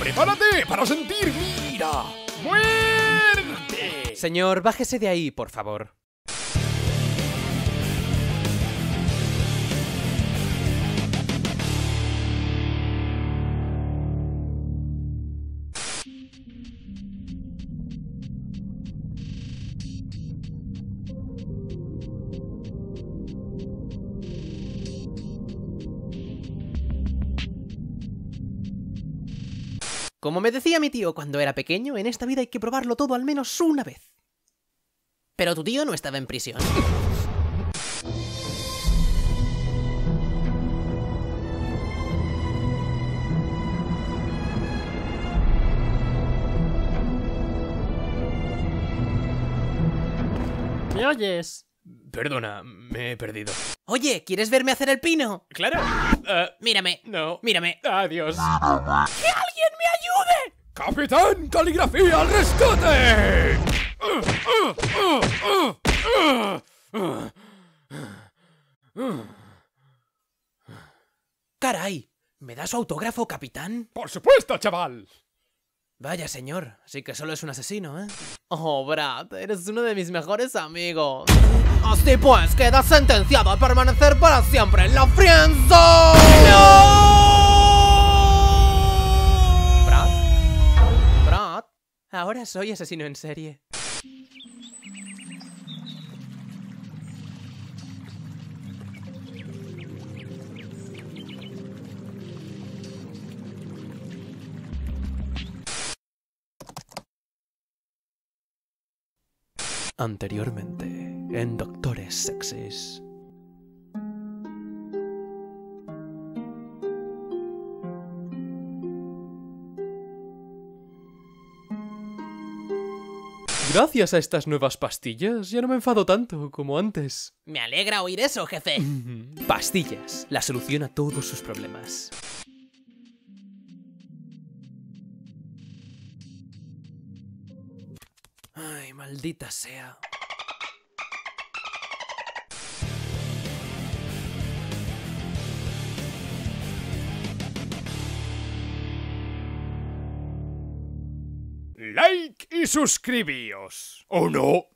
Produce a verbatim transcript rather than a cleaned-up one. ¡Prepárate para sentir, mira, muerte! Señor, bájese de ahí, por favor. Como me decía mi tío cuando era pequeño, en esta vida hay que probarlo todo al menos una vez. Pero tu tío no estaba en prisión. ¿Me oyes? Perdona, me he perdido. Oye, ¿quieres verme hacer el pino? Claro. Uh, mírame. No. Mírame. Adiós. ¡Que alguien me ayude! ¡Capitán Caligrafía, al rescate! Caray, ¿me da su autógrafo, capitán? Por supuesto, chaval. Vaya, señor, sí que solo es un asesino, ¿eh? Oh, Brad, eres uno de mis mejores amigos. Así pues, quedas sentenciado a permanecer para siempre en la friendzone. ¡No! Brad, Brad, ahora soy asesino en serie. Anteriormente, en Doctores Sexys. Gracias a estas nuevas pastillas, ya no me enfado tanto como antes. Me alegra oír eso, jefe. Pastillas, la solución a todos sus problemas. Ay, maldita sea. Like y suscribíos. ¿O no?